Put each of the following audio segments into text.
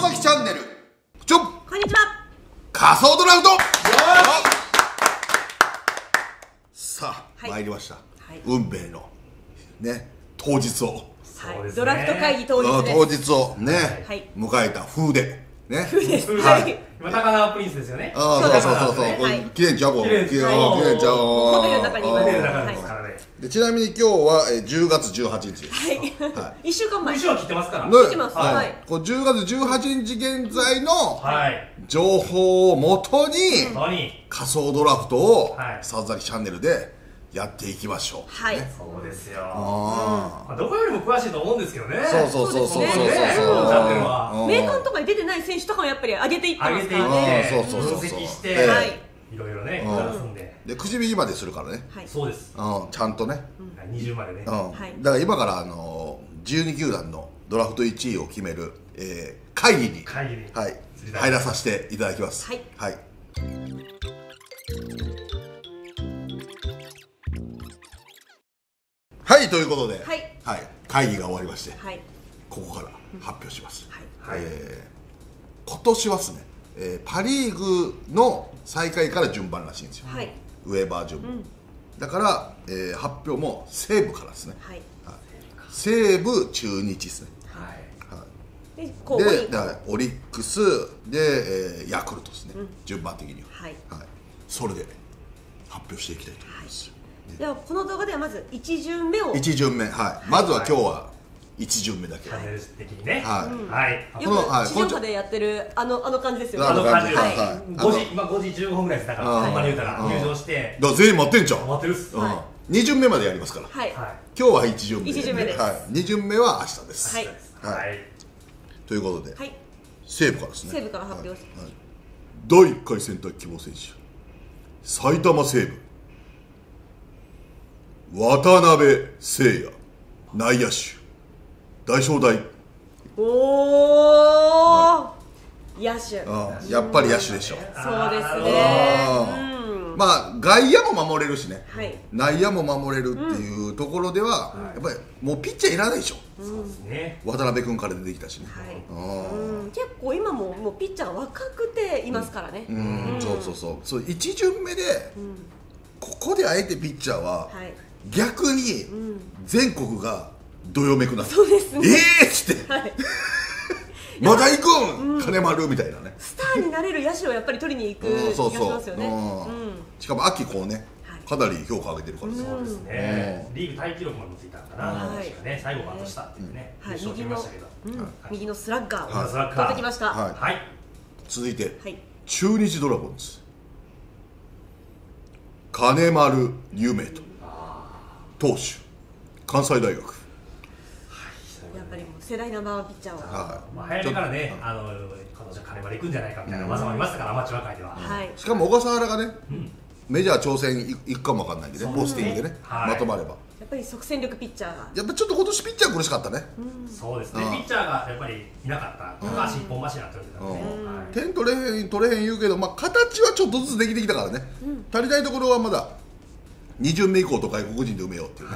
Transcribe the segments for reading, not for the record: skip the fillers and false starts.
外崎チャンネルこんにちは仮想ドラフトさあ参りました。運命のね当日を、ドラフト会議当日をね迎えた風でね、マタカナプリンスですよね。そうそうそうそう、綺麗にちゃうもん、綺麗にちゃうもん、ホテルの中にいますからね。でちなみに今日は10月18日です。はい。1週間前。1週は聞いてますから。聞いてます。はい。こう10月18日現在の情報をもとに仮想ドラフトを里崎チャンネルでやっていきましょう。はい。そうですよ。どこよりも詳しいと思うんですけどね。そうそうそうそうそう。名鑑とかに出てない選手とかもやっぱり上げていってますからね。分析して、いろいろね、くじ引きまでするからね。そうです。ちゃんとね。20までね。だから今から12球団のドラフト1位を決める会議に入らさせていただきます。はい。はい、ということで、会議が終わりまして、ここから発表します。今年はですね、パ・リーグの最下位から順番らしいんですよ、ウェーバー順番。だから、発表も西武からですね、西武、中日ですね、でオリックスで、ヤクルトですね、順番的には。それで発表していきたいと思います。ではこの動画ではまず1巡目をまずは今日は1巡目だけチャンネルでやってるあの感じですよね。5時15分ぐらいですだからあんまり言うたら入場して全員待ってんじゃん。2巡目までやりますから今日は1巡目です。2巡目は明日です。ということで西武からですね、西武から発表する第1回選択希望選手埼玉西武渡辺誠也内野手大正大。おお野手、やっぱり野手でしょ。そうですね。まあ外野も守れるしね、内野も守れるっていうところではやっぱりもうピッチャーいらないでしょ。渡辺君から出てきたしね。結構今もピッチャー若くていますからね。そうそうそう、1巡目でここであえてピッチャーは逆に全国がどよめくなって、えっつってまだ行くん金丸みたいなね、スターになれる野手をやっぱり取りに行く気がしますよね。しかも秋こうねかなり評価上げてるから。そうですね、リーグタイ記録もついたかな、最後バントしたっていうね、右のスラッガーを取ってきました。続いて中日ドラゴンズ金丸有名と投手関西大学。やっぱりもう世代ナンバーワンピッチャーは早めからね、今年は金丸いくんじゃないかみたいな噂もありましたからアマチュア界では。しかも小笠原がねメジャー挑戦いくかもわかんないんでね、ポスティングでねまとまればやっぱり即戦力ピッチャーがやっぱちょっと今年ピッチャー苦しかったね。そうですね、ピッチャーがやっぱりいなかった高橋一本柱になってるんで点取れへん言うけど形はちょっとずつできてきたからね、足りないところはまだ2巡目以降と外国人で埋めようっていうね。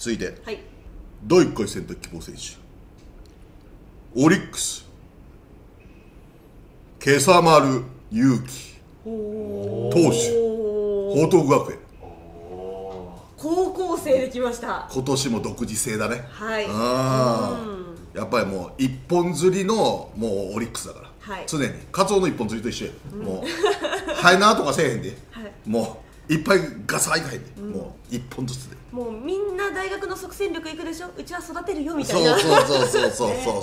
続いて第1回選択希望選手オリックス今朝丸勇輝投手報徳学園。高校生できました。今年も独自性だね。やっぱりもう一本釣りのもうオリックスだから常にカツオの一本釣りと一緒や。もうハイナーとかせえへんでもういっぱいガサいかへんでもう一本ずつでもうみんな大学の即戦力いくでしょ、うちは育てるよみたいな。そうそうそうそう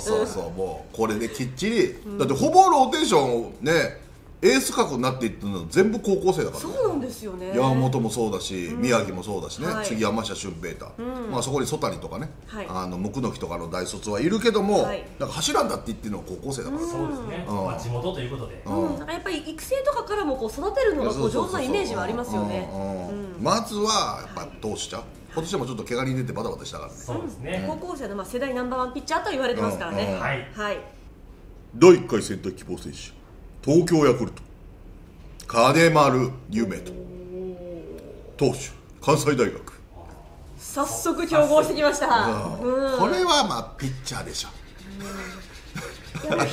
そうそう、もうこれできっちりだってほぼローテーションをねエース格になっていったのは全部高校生だから。そうなんですよね、山本もそうだし宮城もそうだしね、次山下俊平太、まあそこに曽谷とかね椋木とかの大卒はいるけども柱だって言ってるのは高校生だから。そうですね、地元ということでやっぱり育成とかからも育てるのが上手なイメージはありますよね。まずはやっぱどうしちゃう、今年もちょっと怪我に出てバタバタしたからね。そうですね、高校生の世代ナンバーワンピッチャーと言われてますからね。第1回選択希望選手東京ヤクルト金丸有名と投手関西大学。早速競合してきました。これはまあピッチャーでしょ。100%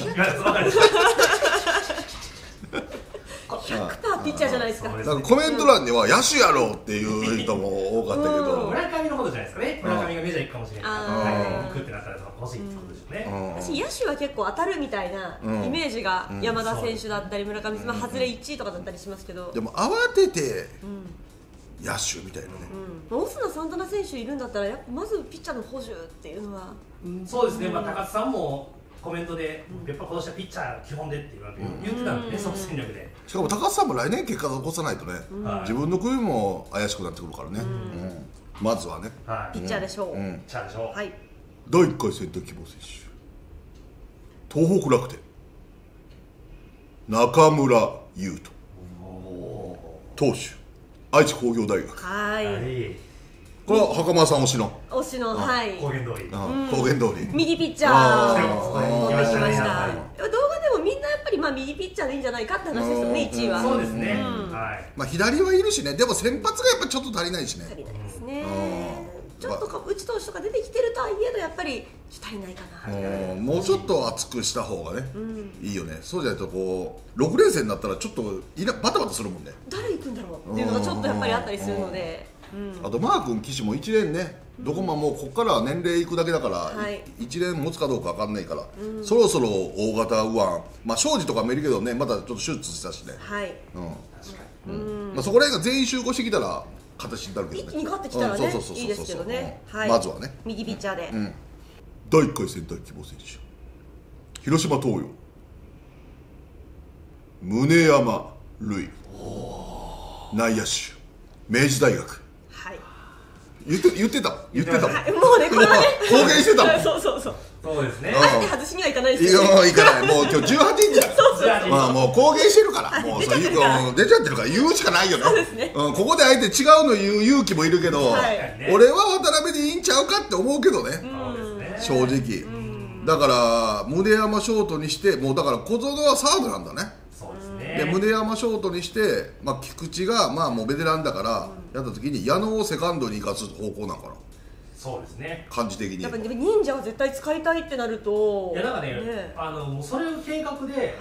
ピッチャーじゃないですか。なんかコメント欄には野手やろうっていう人も多かったけど、村上のことじゃないですかね。村上がメジャー行くかもしれないから行くってなったら欲しいってことですよね。私野手は結構当たるみたいなイメージが、山田選手だったり村上選手、外れ1位とかだったりしますけど、でも慌てて野手みたいなね、オスナサンタナ選手いるんだったらやっぱまずピッチャーの補充っていうのは、そうですね。まあ高津さんもコメントで、やっぱ今年はピッチャー基本でって言ってたんでね、即戦力で。しかも高津さんも来年結果を残さないとね、自分の組も怪しくなってくるからね。まずはね、ピッチャーでしょう。ピッチャーでしょう。はい。第1回選択希望選手、東北楽天、中村優斗、投手、愛知工業大学。はい。これは袴さん推しのはい、公言通り、右ピッチャーを持ってきました。動画でもみんなやっぱり右ピッチャーでいいんじゃないかって話ですよね。1位はそうですね。左はいるしね。でも先発がやっぱちょっと足りないしね。足りないですね。ちょっと内投手とか出てきてるとはいえど、やっぱり足りないかな。もうちょっと厚くした方がね、いいよね。そうじゃないとこう6連戦になったらちょっとバタバタするもんね。誰行くんだろうっていうのがちょっとやっぱりあったりするので。あとマー君、岸も1年ね、どこももうここからは年齢いくだけだから、1年持つかどうか分かんないから、そろそろ大型右腕、庄司とかもいるけどね、まだちょっと手術したしね、そこら辺が全員集合してきたら、形になるけどね、一気に勝ってきたらね、いいですけどね、まずはね、右ピッチャーで、第1回選択希望選手、広島東洋、宗山塁、内野手、明治大学。言ってたもうね、これはね公言してたもん。そうですね。あえて外しにはいかないですよね。いかない。もう今日18日だ。もう公言してるから、もうそういうの出ちゃってるから言うしかないよね。ここであえて違うの言う勇気もいるけど、俺は渡辺でいいんちゃうかって思うけどね。正直。だから宗山ショートにして、もうだから小園はサードなんだね。で宗山ショートにして、菊池がもうベテランだからやった時に矢野をセカンドに生かす方向なのかな。そうですね。感じ的にやっぱ忍者を絶対使いたいってなると、いやなんかね、それを計画で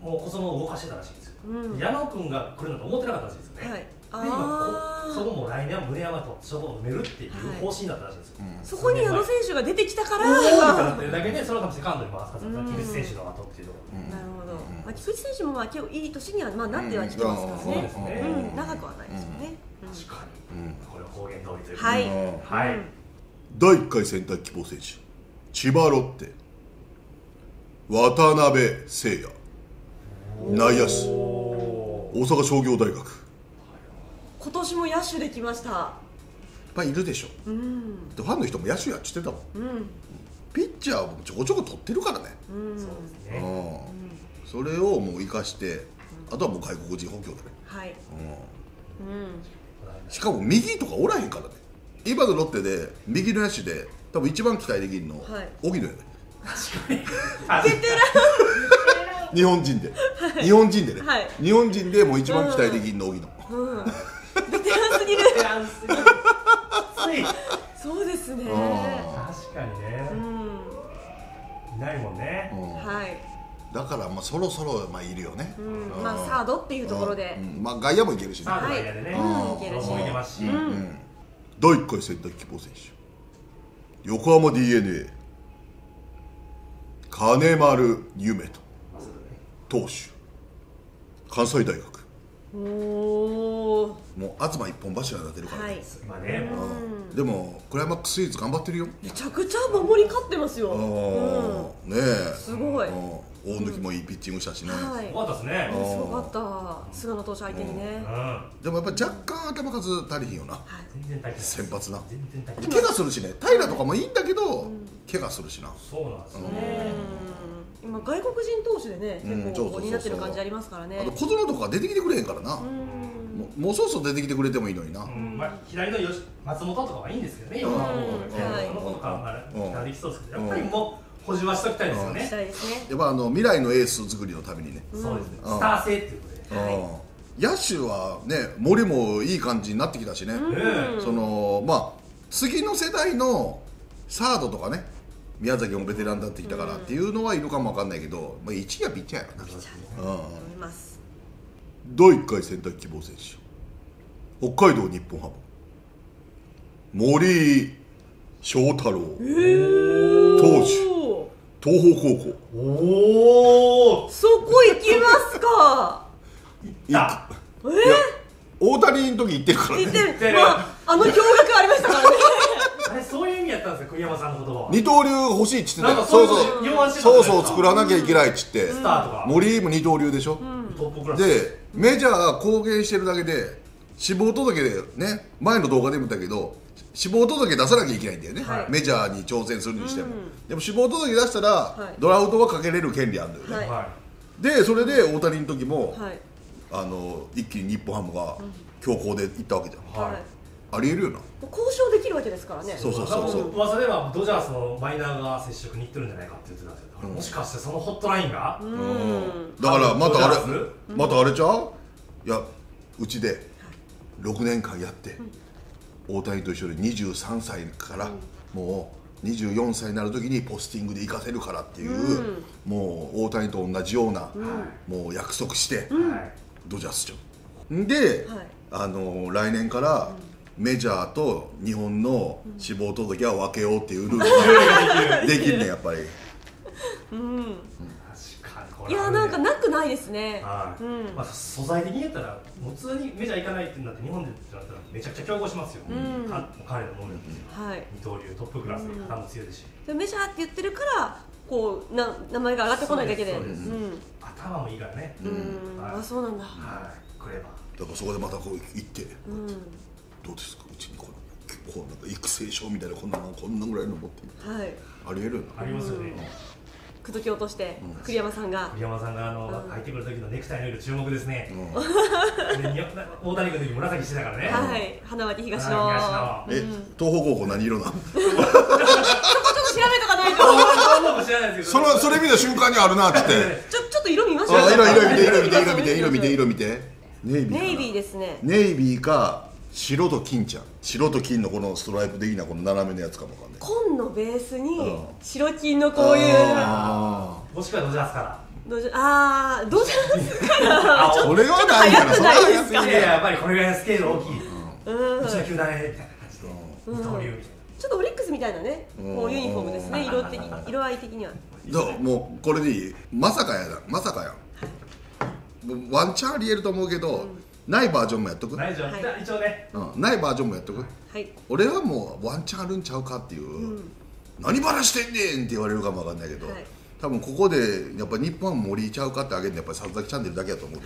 もう小園を動かしてたらしいんですよ。矢野君が来るなんて思ってなかったらしいですよね。で今そこも来年は宗山とショートを埋めるっていう方針だったらしいんですよ。そこに矢野選手が出てきたからっていうだけで、その後セカンドに回すから菊池選手の後っていうところ。なるほど。菊池選手も結構いい年にはなってはきてますからね。長くはないですよね。確かに。これは公言通りというか。はい。第1回選択希望選手、千葉ロッテ、渡辺誠也、内野手、大阪商業大学。今年も野手できました。やっぱりいるでしょ。ファンの人も野手やってたもん。ピッチャーもちょこちょこ取ってるからね。そうですね。それをもう生かして、あとはもう外国人補強だね。はい。しかも右とかおらへんからね。今のロッテで右の野手で多分一番期待できるの荻野やね。確かに。ベテラン。日本人でね。日本人でもう一番期待できるの荻野。ベテランすぎる。ベテランすぎる。そうですね。確かにね。いないもんね。はい。だからそろそろいるよね。サードっていうところで外野もいけるしね。サード外野でね、いけますし。第1回選択希望選手、横浜 DeNA 金丸夢と投手、関西大学。もう東一本柱になってるからね。でもクライマックスシリーズ頑張ってるよ。めちゃくちゃ守り勝ってますよ。ねえ、すごい。大貫もいいピッチングしたしね。すごかったですね。すごかった。菅野投手相手にね。でもやっぱり若干頭数足りひんよな。先発な。怪我するしね。平とかもいいんだけど、怪我するしな。そうなんですね。今外国人投手でね、結構になってる感じありますからね。あと小園とか出てきてくれへんからな。もうそろそろ出てきてくれてもいいのにな。左の松本とかはいいんですけどね。今のことからできそうですけど、やっぱりもう。補充はしておきたいですよね。やっぱ未来のエース作りのためにね。そうですね。スター性っていうことで。野手はね、森もいい感じになってきたしね。次の世代のサードとかね、宮崎もベテランだってきたからっていうのはいるかもわかんないけど、まあ、1位はピッチャーやからな。ピッチャーだと思います。第1回選択希望選手、北海道日本ハム森井翔太郎投手、東邦高校。おお、そこ行きますか。いや、大谷の時行ってるからね。行ってる。あの驚愕ありましたからね。あれそういう意味やったんですよ、栗山さんの言葉。二刀流欲しいっつってた。そうそうそう、作らなきゃいけないっつって。スターとか。森井も二刀流でしょ。で、メジャー公言してるだけで死亡届でね、前の動画でも言ったけど。死亡届出さなきゃいけないんだよね、はい、メジャーに挑戦するにしても、うん、でも死亡届出したら、はい、ドラフトはかけれる権利あるんだよね、はい、でそれで大谷の時も、はい、一気に日本ハムが強行で行ったわけじゃん、はい、ありえるよな。交渉できるわけですからね。そうそうそうそう。噂ではドジャースのマイナーが接触に行ってるんじゃないかって言ってたんですけど、うん、もしかしてそのホットラインが、うん、だからまたあれ、うん、またあれちゃう、いやうちで6年間やって、うん、大谷と一緒で23歳からもう24歳になるときにポスティングで行かせるからっていう、うん、もう大谷と同じような、うん、もう約束して、うん、ドジャースちゃうで、はい、来年からメジャーと日本の死亡届は分けようっていうルールができるね、やっぱり。いやなんかなくないですね。まあ素材的に言ったら普通にメジャー行かないってなって日本でってなったらめちゃくちゃ競合しますよ。彼のものです。二刀流トップクラスの方も強いですし。メジャーって言ってるからこう名前が上がってこないだけで。頭もいいからね。あそうなんだ。はい。クレバー。だからそこでまたこう行ってどうですか、うちにこうなんか育成証みたいなこんなぐらいの持ってる。はい。ありえる。ありますよね。口説き落として栗山さんが入ってくる時のネクタイの色注目ですね。大谷君の時紫してたからね。はい、花巻東の。東方高校何色なの？そこちょっと調べとかないと。それ見た瞬間にあるなって。ちょっと色見ましょう。色見て。ネイビーですね。ネイビーか。白と金ちゃん、白と金のこのストライプでいいな、この斜めのやつかもわかんない。紺のベースに白金のこういう、もしくはドジャースから、ああドジャースからそれはないから、それは安いね。やっぱりこれぐらいスケール大きい、うちの球団みたいな感じで二刀流みたいな、ちょっとオリックスみたいなね、もうユニフォームですね、色合い的には。もうこれでいい、まさかやワンチャンありえると思うけど、ないバージョンもやっとく。ないバージョンもやっとく。俺はもうワンチャンあるんちゃうかっていう。何バラしてんねんって言われるかもわかんないけど、多分ここでやっぱ日本森いちゃうかってあげるのやっぱり佐々木チャンネルだけだと思う。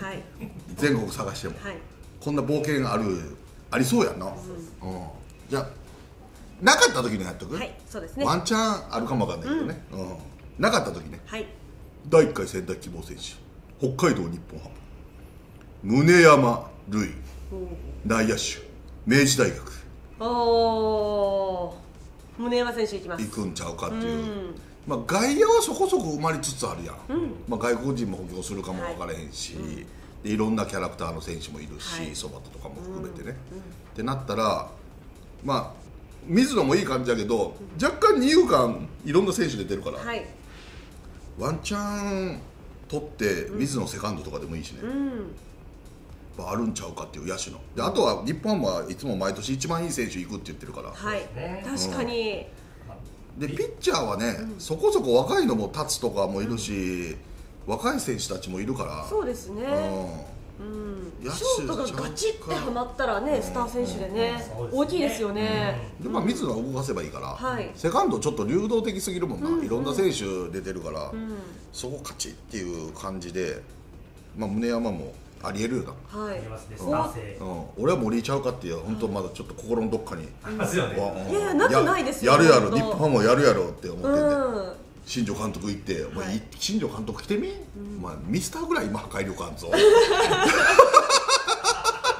全国探してもこんな冒険がありそうやんな。じゃあなかった時にやっとく。ワンチャンあるかもわかんないけどね。なかった時ね。第1回選択希望選手、北海道日本ハム。宗山塁、内野手、明治大学。おー、宗山選手いきます。行くんちゃうかっていう。まあ外野はそこそこ埋まりつつあるやん。まあ外国人も補強するかも分からへんし、いろんなキャラクターの選手もいるし、そばとかも含めてね。ってなったら、まあ水野もいい感じだけど、若干二遊間いろんな選手出てるから、ワンチャン取って水野セカンドとかでもいいしね。あるんちゃうかっていう野手の。であとは日本はいつも毎年一番いい選手行くって言ってるから。はい、確かに。でピッチャーはね、そこそこ若いのも立つとかもいるし、若い選手たちもいるから。そうですね。ショートがガチってはまったらね、スター選手でね大きいですよね。でまあ水野は動かせばいいから、セカンドちょっと流動的すぎるもんな、いろんな選手出てるから、そこ勝ちっていう感じで、まあ宗山もありえるよな。はい。俺は森いちゃうかっていう、本当まだちょっと心のどっかに。いやいやなくないですよ。やるやろ、日本もやるやろって思ってて。新庄監督行って、お前新庄監督来てみ？まあミスターぐらい今破壊力あんぞ。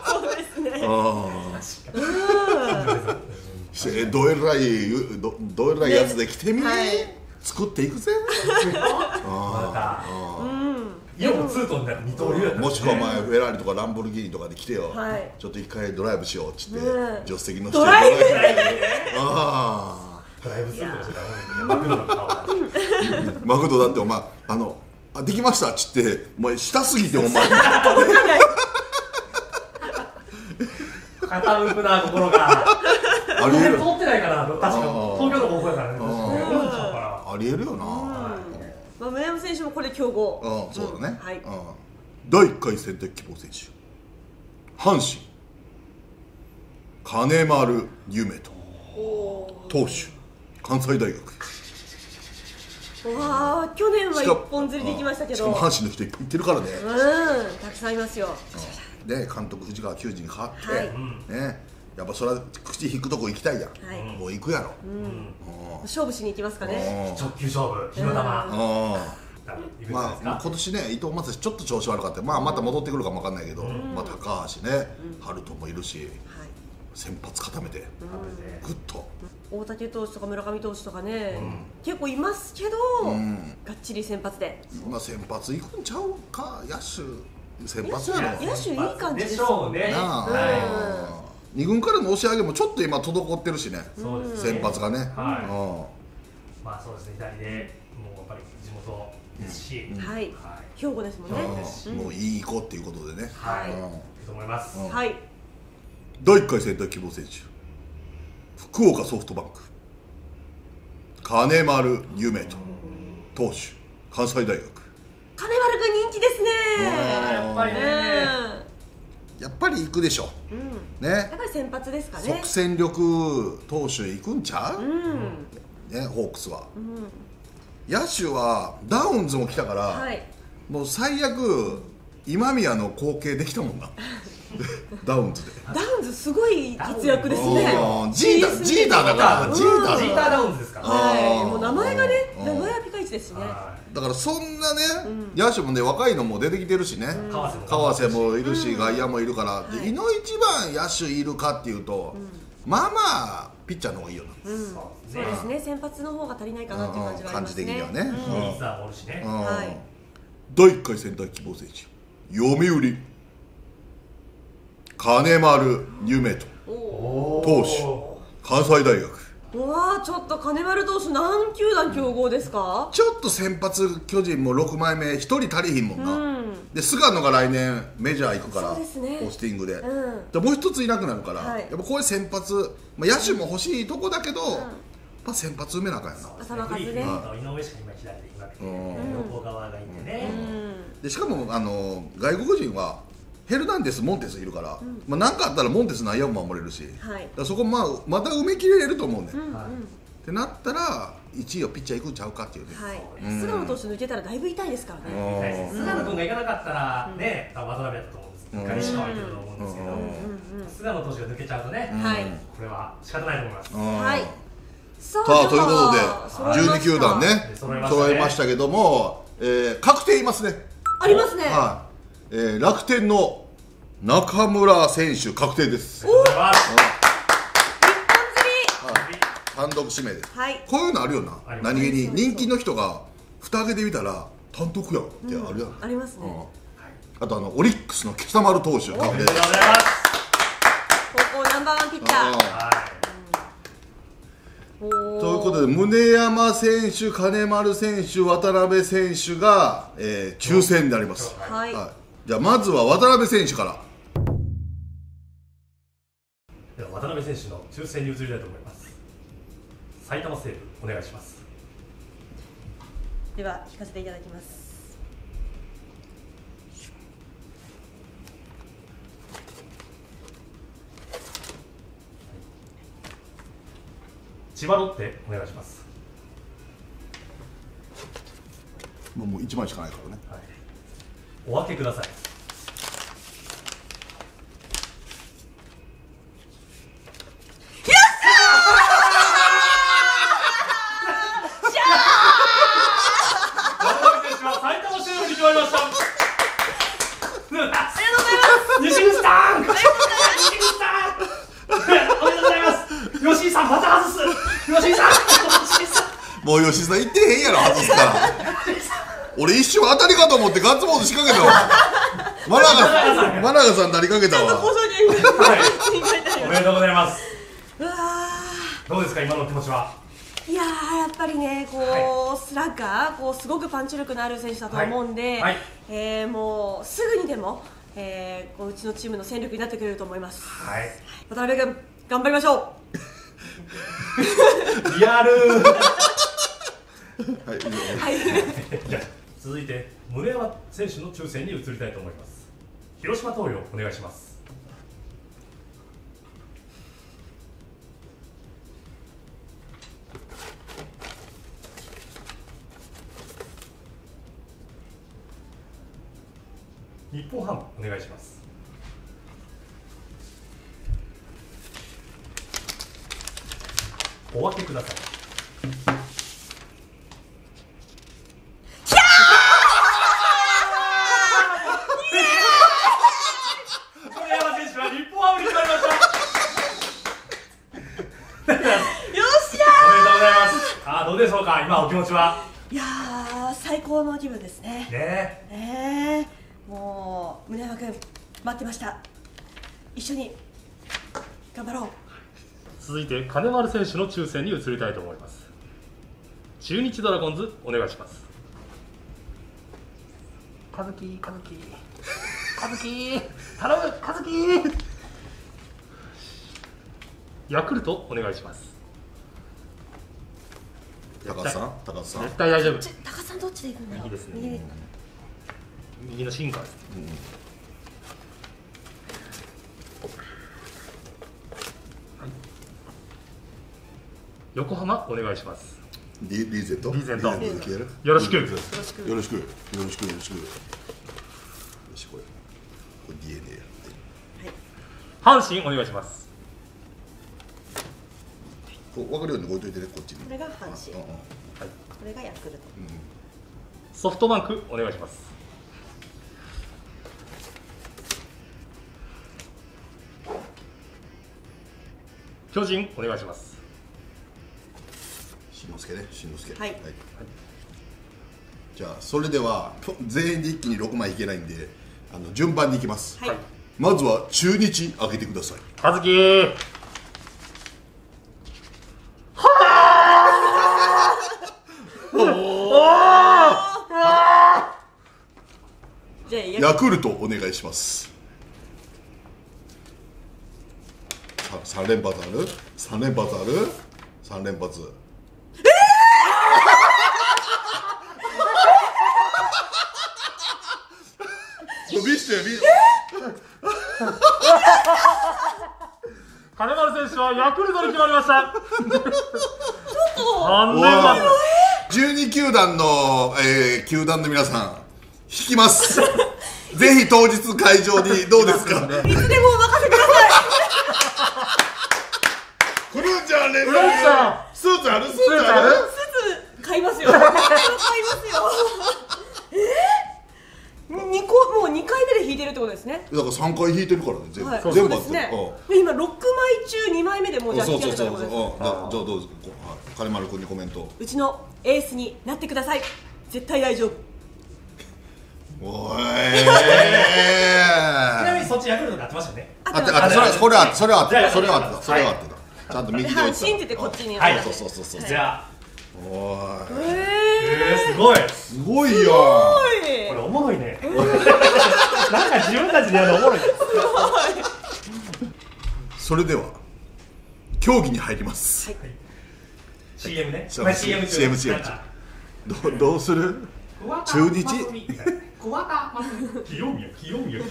そうですね。どえらいやつで来てみ？作っていくぜ。いやもうツートンだから二刀流やった。もしくはお前フェラーリとかランボルギーニとかで来てよ、ちょっと一回ドライブしようっつって助手席の人にドライブ。ああだいぶするかもしれない。マクドだってお前できましたっつってお前下すぎてお前届かない。傾くな心が。ありえる。通ってないから確か東京の高校だからね。ありえるよな。まあ村山選手もこれ強豪。そうだね。はい。第1回選択希望選手阪神金丸夢と投手関西大学。わあ去年は一本釣りできましたけど、しかも阪神の人いっぱい行ってるからね。うんたくさんいますよ。で監督藤川球児に変わってね、やっぱそれは口引くとこ行きたいじゃん。もう行くやろ。勝負しに行きますかね。直球勝負火の玉。まあ今年ね伊藤正史ちょっと調子悪かった、まあまた戻ってくるかもわかんないけど、まあ高橋ね春人もいるし、先発固めてグッと大竹投手とか村上投手とかね結構いますけど、がっちり先発で今先発いくんちゃうか。野手先発やろ。野手いい感じでしょうね。2軍からの押し上げもちょっと今滞ってるしね、先発がね。まあそうですね、左でもうやっぱり地元はい、兵庫ですもんね。もういい行こうっていうことでね。はい、と思います。はい。第1回選択希望選手。福岡ソフトバンク。金丸夢と投手関西大学。金丸君人気ですね。やっぱりね。やっぱり行くでしょ。ね。やっぱり先発ですかね。即戦力投手行くんちゃう？ね、ホークスは。野手はダウンズも来たから、はい、もう最悪今宮の光景できたもんな。ダウンズでダウンズすごい活躍ですね。ジーターだからジーターダウンズですから、はい、もう名前がね、名前はピカイチですしね。だからそんなね野手もね若いのも出てきてるしね、川瀬もいるし外野もいるから、でいの一番野手いるかっていうとまあまあピッチャーの方がいいよな。そうですね、先発の方が足りないかなっていう感じ的にはね。第1回選択希望選手読売金丸夢と投手関西大学。うわちょっと金丸投手何球団強豪ですか。ちょっと先発巨人も6枚目1人足りひんもんな。で菅野が来年メジャー行くからポスティングでもう一ついなくなるから、やっぱこういう先発野手も欲しいとこだけど先発埋めなあかんやな。グリーンと井上しか今左でいるわけで横側がいてね、しかも外国人はヘルナンデス、モンテスいるから何かあったらモンテス内野も守れるし、そこまた埋めきれると思うね。ってなったら1位をピッチャー行くんちゃうかっていうね。菅野投手抜けたらだいぶ痛いですからね。菅野君が行かなかったらね、渡辺だったと思うんですけど、1回しか入ってると思うんですけど、菅野投手が抜けちゃうとね、これは仕方ないと思います。さあということで12球団ね揃えましたけども、確定いますね。ありますね。楽天の中村選手確定です。単独指名です。こういうのあるよな。何気に人気の人が蓋開けてみたら単独やんってあるやん。ありますね。あとオリックスの北丸投手が確定です。高校ナンバーワンピッチャーということで、宗山選手、金丸選手、渡辺選手が抽選であります。じゃあまずは渡辺選手から。では渡辺選手の抽選に移りたいと思います。埼玉西部お願いします。では聞かせていただきます。千葉ロッテお願いします。もう1枚しかないからね、はい、お分けください。もう吉さん言ってへんやろ、外すから。俺一瞬当たりかと思ってガッツポーズ仕掛けたわ。真中さんなりかけたわ。おめでとうございます。どうですか今の気持ちは。いやー、やっぱりね、こうスラッガー、こうすごくパンチ力のある選手だと思うんで、もうすぐにでも、こううちのチームの戦力になってくれると思います。はい、渡辺君、頑張りましょう。リアル。じゃあ続いて宗山選手の抽選に移りたいと思います。広島東洋お願いします。日本ハムお願いします。お分けください。宗山選手は日本ハムに決まりました。よっしゃー。おめでとうございます。あ、どうでしょうか、今お気持ちは。いやー、最高の気分ですね。もう宗山君待ってました。一緒に頑張ろう。続いて金丸選手の抽選に移りたいと思います。中日ドラゴンズお願いします。カズキ頼むカズキ。ヤクルトお願いします。高橋さん絶対大丈夫。高橋さんどっちで行くんだろう。いいですね。右のシンカーです、横浜お願いします。リーゼントよろしくよろしくよし、これ DNA 阪神お願いします。分かるように置いといてね、こっちに。これが阪神、これがヤクルト。ソフトバンクお願いします。巨人お願いします。しんのすけ。はい。じゃあそれでは全員で一気に6枚いけないんで、順番にいきます。はい。まずは中日開けてください。カズキ。ヤクルトお願いします。3連発。金丸選手はヤクルトに決まりました。12球団の、球団の皆さん引きます。ぜひ当日会場にどうですか。いつでもお任せください。スーツ買いますよ。もう2回目で引いてるってことですね。だから3回引いてるからね、全部。今6枚中2枚目でもうじゃあ引いてるってことです。じゃあどうぞ、金丸君にコメント。うちのエースになってください。絶対大丈夫。おい。ちなみにそっちヤクルトになってましたね。それはあってた。ちゃんと右で打つ。信じてこっちに。はい。そう。じゃあ。すごいよ。これおもろいね。なんか自分たちでやるおもろい。それでは競技に入ります。はい。CM ね。CM。どうする？中日。清宮。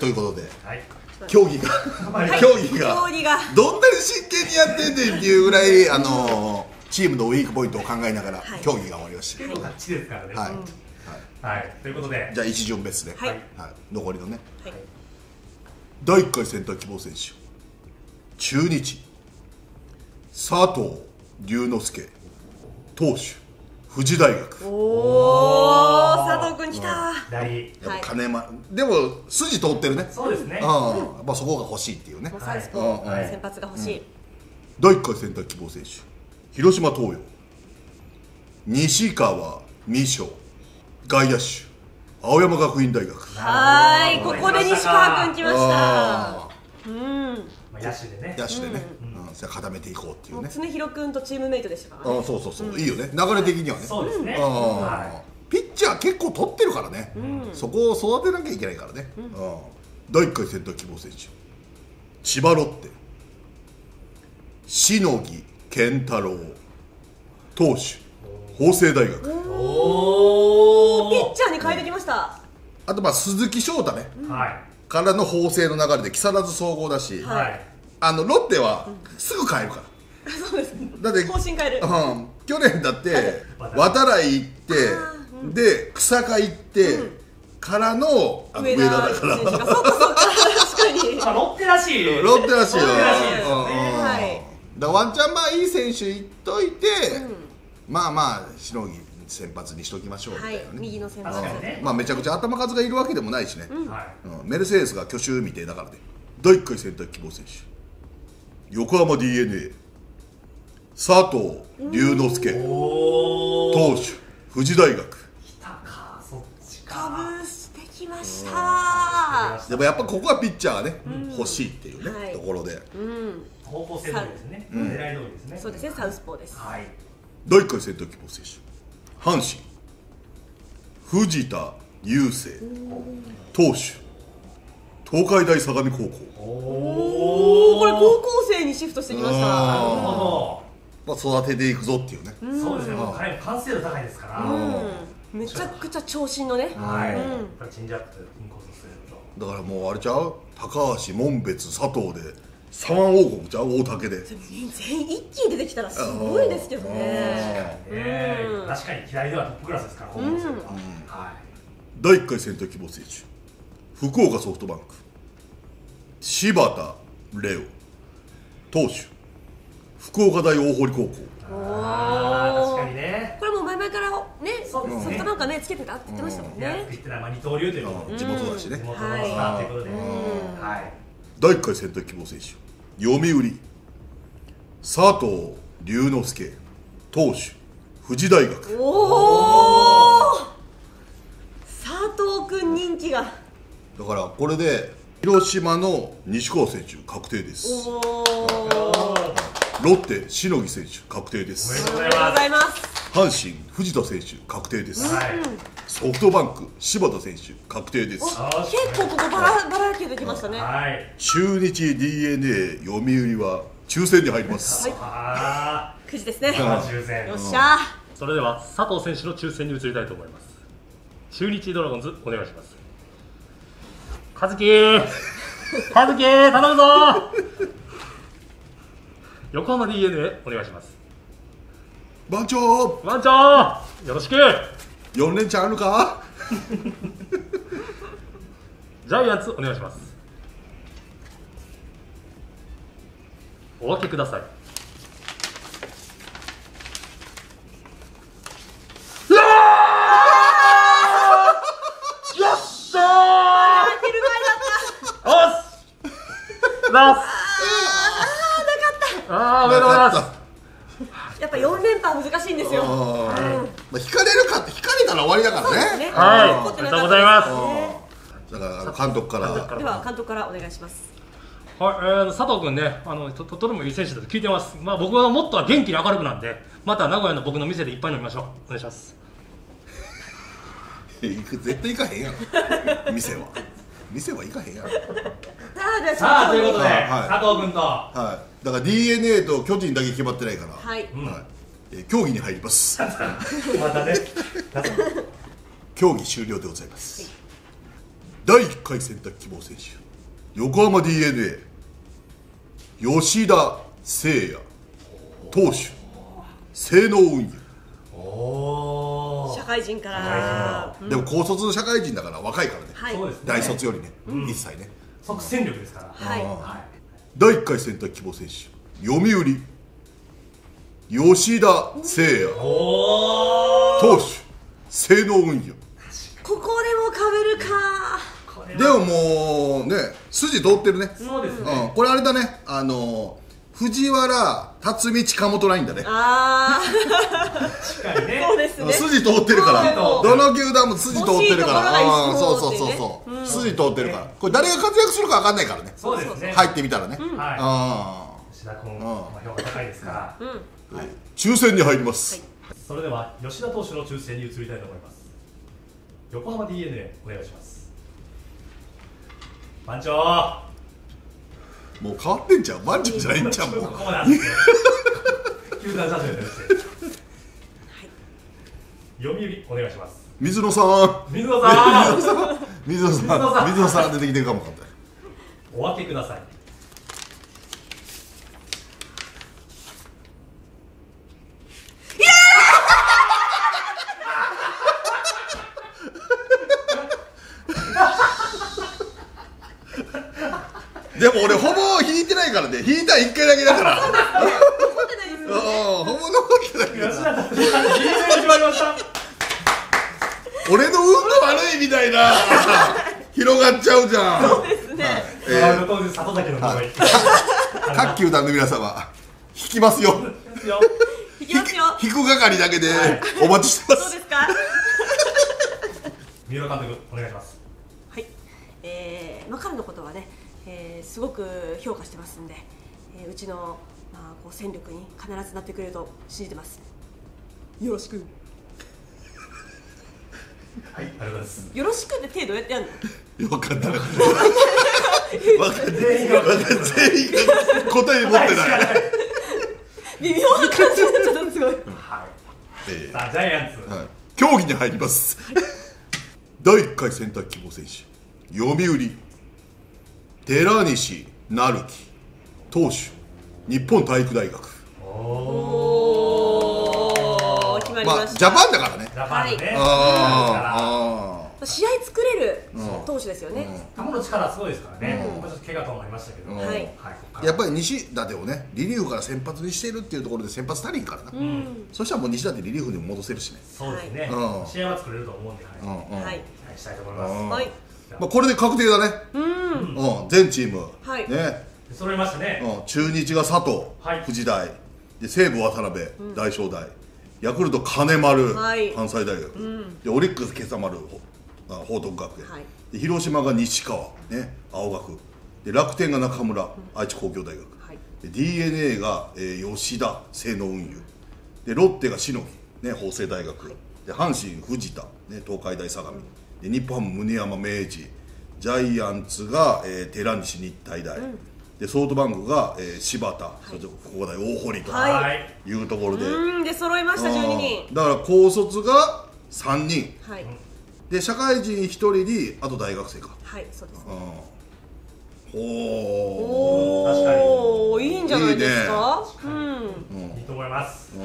ということで、競技がどんなに真剣にやってんねんっていうぐらい、チームのウィークポイントを考えながら競技が終わりました。今日が勝ちですからね。はい。ということで、じゃあ一巡別で、残りのね、第1回選択希望選手、中日、佐藤龍之介投手。富士大学。おお、佐藤君来た。やっぱ金丸、でも筋通ってるね。そうですね。ああ、まあそこが欲しいっていうね。先発が欲しい。第1回選択希望選手、広島東洋、西川美翔、外野手、青山学院大学。はい、ここで西川君来ました。野手でね。野手でね。それ固めていこうっていうね。常廣君とチームメイトでしたから。あ、そうそうそう。いいよね。流れ的にはね。そうですね。ピッチャー結構取ってるからね。そこを育てなきゃいけないからね。第1回選択希望選手。千葉ロッテ。篠木健太郎投手。法政大学。おお、ピッチャーに変えてきました。あとまあ鈴木翔太ね。はい。からの法政の流れで木更津総合だし、はい、ロッテはすぐ変えるから、うん、そうですね、だって方針変える、うん、去年だって、はい、渡来行って、うん、で草加行って、うん、からの上田だから、そうかそうか確かにまあロッテらしい、ロッテらしいよ、だからワンチャンまあいい選手いっといて、うん、まあまあしのぎ先発にしときましょうみたいなね。右の先発。まあめちゃくちゃ頭数がいるわけでもないしね。メルセデスが去就未定だからね。第1回選択希望選手。横浜 DNA 佐藤龍之介投手富士大学。来たか、そっちか。かぶしてきました。でもやっぱここはピッチャーがね欲しいっていうねところで。方向性通りですね。狙い通りですね。そうですね、サウスポーです。はい。第1回選択希望選手。阪神藤田雄星投手東海大相模高校。おお、これ高校生にシフトしてきました。なるほど、まあ育てていくぞっていうね。そうですね、彼の完成度高いですから、めちゃくちゃ長身のね、はい、チェンジアップインコースすると、だからもうあれちゃう、高橋門別佐藤で三王国ちゃう、大竹で全員一気に出てきたらすごいですけどね。確かに左ではトップクラスですから、本物ですから。第1回選択希望選手、福岡ソフトバンク柴田怜央投手福岡大大濠高校。確かにね、これも前々からね、ソフトバンクはねつけてたって言ってましたもんね。言ってたら二刀流というの地元だしね、地元のスターということで。第1回選択希望選手、読売佐藤龍之介投手富士大学。おお、佐藤君人気が、だからこれで広島の西川選手確定です。おお、ロッテ篠木選手確定です。おめでとうございます。阪神藤田選手確定です、はい、ソフトバンク柴田選手確定です。結構ここばらけてきましたね、はい、中日 DNA 読売は抽選に入ります。はい、9時ですね。よっしゃ。それでは佐藤選手の抽選に移りたいと思います。中日ドラゴンズお願いします。和樹頼むぞ。横浜 DNA お願いします。番長よろしく。4連チャンあるか。ジャイアンツお願いします。お分けください。うわー！よっしゃー！当てる前だった。おっ。なっ。ああ、なかった。ああ、おめでとうございます。やっぱ4連覇難しいんですよ。まあ引かれるかって、引かれたら終わりだからね。はい。ありがとうございます。だから監督からお願いします。はい、佐藤君ね、とてもいい選手だと聞いてます。まあ、僕はもっとは元気に明るくなんで、また名古屋の僕の店でいっぱい飲みましょう。お願いします。絶対行かへんやろ。店は行かへんやろ。さあ、ということで、佐藤君と。はい。だから DNA と巨人だけ決まってないから。はい。競技に入ります。またね。競技終了でございます。第1回選択希望選手。横浜 DNA 吉田誠也投手西濃運輸。社会人から、でも高卒の社会人だから若いからね、大卒よりね1歳ね、即戦力ですから。第1回選択希望選手、読売吉田誠也投手西濃運輸。ここでもかぶるか。でももうね、筋通ってるね。そうですね。これあれだね、藤原辰巳近本ラインだね。ああ近いね。そうですね。筋通ってるから、どの球団も筋通ってるから。そうそうそうそう、筋通ってるから。これ誰が活躍するか分かんないからね。そうですね。入ってみたらね。はい、吉田君の評価高いですから、抽選に入ります。それでは吉田投手の抽選に移りたいと思います。横浜 DeNA お願いします。番長、もう変わってんじゃん。マンチョンじゃないんちゃう。もうこうなんですよ。球団写真です。読売お願いします。水野さん。水野さん。水野さん。水野さん出てきてるかも。お開けください。でも俺ほぼ引いてないからね。引いたら1回だけだから。残ってないですよね。ほぼ残ってないから。俺の運が悪いみたいな広がっちゃうじゃん。そうですね。各球団の皆様引きますよ。引く係だけでお待ちしてます。そうですか。三浦監督お願いします。はい、マカロンのことはね、すごく評価してますんで、うちの、まあ、こう戦力に必ずなってくれると信じてます。よろしく。はい、ありがとうございます。よろしくって手どうやってやるの。分かんない。全員が答え持ってない。微妙な感じになっちゃったの。すごい。さあジャイアンツ、競技に入ります。第1回選択希望選手、読売寺西成樹投手、日本体育大学。おお、決まりました。ジャパンだからね。ジャパンね。ああ、試合作れる投手ですよね。球の力すごいですからね。ちょっと怪我と思いましたけど、やっぱり西舘をね、リリーフから先発にしているっていうところで先発足りんからな。そしたらもう西舘リリーフにも戻せるしね。そうですね。試合は作れると思うんで、はい、期待したいと思います。まあこれで確定だね。全チームね揃いましたね。中日が佐藤、藤大で、西武渡辺、大正大、ヤクルト金丸、関西大学で、オリックス今朝丸、報徳学園で、広島が西川ね、青学で、楽天が中村、愛知工業大学で、 DeNA が吉田、西濃運輸で、ロッテが篠木ね、法政大学で、阪神藤田ね、東海大相模、日本ハム宗山明治、ジャイアンツが、寺西日体大、うん、でソフトバンクが、柴田、はい、ここだ大堀というところで、はい、で揃いました12人。だから高卒が3人、はい、で社会人1人にあと大学生か。はい、そうですね。おー、いいんじゃないですか。いいと思います。ちょっ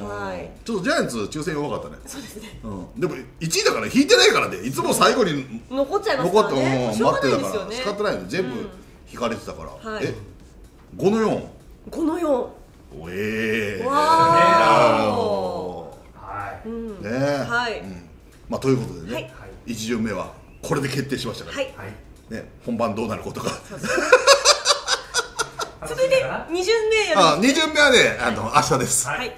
とジャイアンツ抽選弱かったね。そうですね。でも1位だから引いてないからね。いつも最後に残っちゃいますからね。しょうがないですよね。使ってないの全部引かれてたから。え、5の4。おえー、わー、ねえ、はい。まあということでね、1巡目はこれで決定しましたから、はいね、本番どうなることか。続いて2巡目はね、明日です。はい。